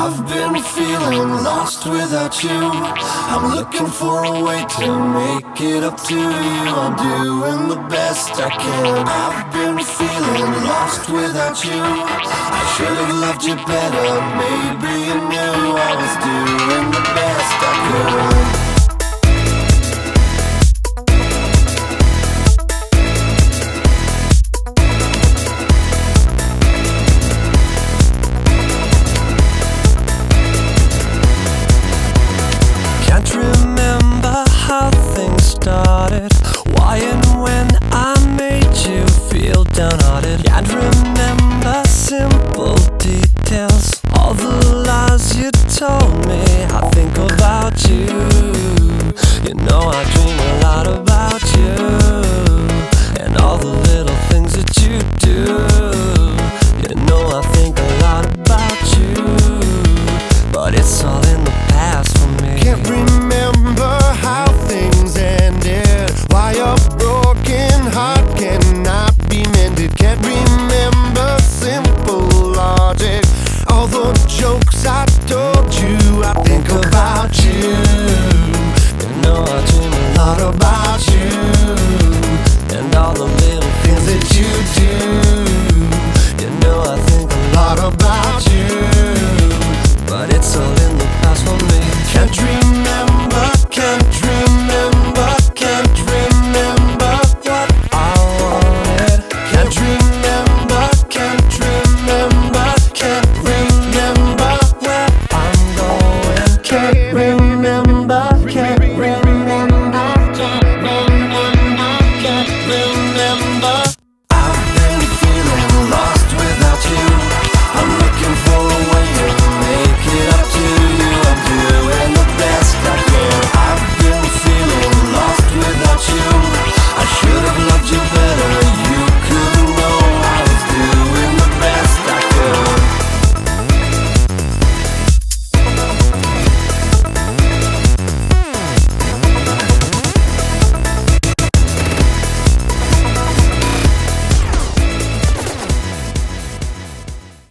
I've been feeling lost without you. I'm looking for a way to make it up to you. I'm doing the best I can. I've been feeling lost without you. I should have loved you better. Maybe you knew I was doing the best I could. Jokes I